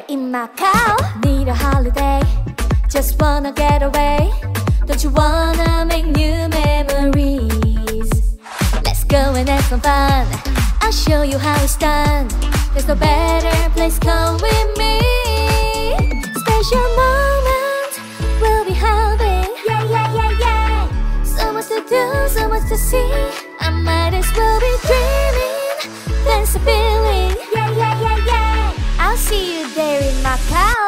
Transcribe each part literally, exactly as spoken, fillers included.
You're in Macau. Need a holiday, just wanna get away. Don't you wanna make new memories? Let's go and have some fun, I'll show you how it's done. There's no better place, come with me. Special moment, we'll be having. Yeah, yeah, yeah, yeah. So much to do, so much to see. I might as well be dreaming. There's a feeling. Yeah, yeah, yeah, yeah. I'll see you there in Macau.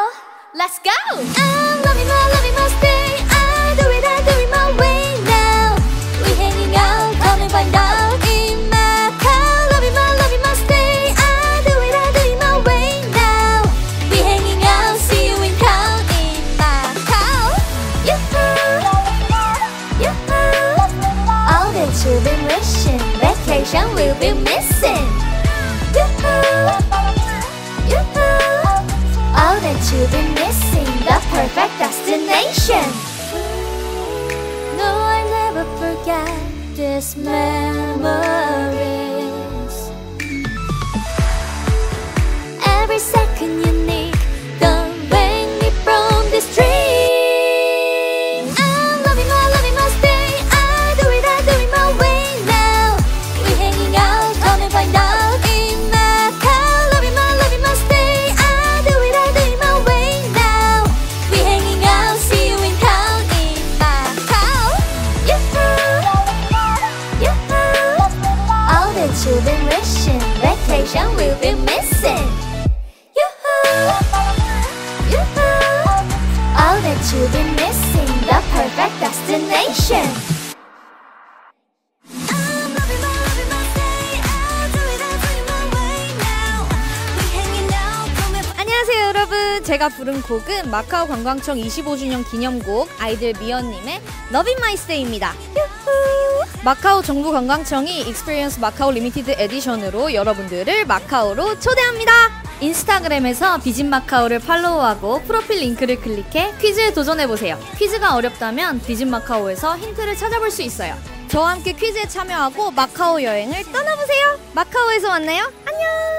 Let's go! I'm loving my, loving my stay. I do it, I do it my way now. We're hanging out, come and find out in Macau. Loving my, loving my stay. I do it, I do it my way now. We're hanging out, see you in town in Macau. Yoo-hoo, yoo-hoo. All that you've been wishing, vacation will be missing. Yoo-hoo. All that you've been missing, the perfect destination. No, I never forget these memories. Every second unique, don't wake me from this dream. I'm loving my, loving my stay. I do it, I do it my way now. We're hanging out, come and find out in Macau. Loving my, loving my stay. You've been wishing, vacation will be missing. Yoo-hoo, yoo-hoo. All that you've been missing, the perfect destination. I'm loving my, loving my day. I do it, I do it my way now. We're hanging out, come and... 안녕하세요 여러분, 제가 부른 곡은 마카오 관광청 이십오 주년 기념곡 아이들 미연님의 Loving My Stay입니다. 마카오 정부 관광청이 익스피리언스 마카오 리미티드 에디션으로 여러분들을 마카오로 초대합니다. 인스타그램에서 비짓 마카오를 팔로우하고 프로필 링크를 클릭해 퀴즈에 도전해보세요. 퀴즈가 어렵다면 비짓 마카오에서 힌트를 찾아볼 수 있어요. 저와 함께 퀴즈에 참여하고 마카오 여행을 떠나보세요. 마카오에서 만나요. 안녕!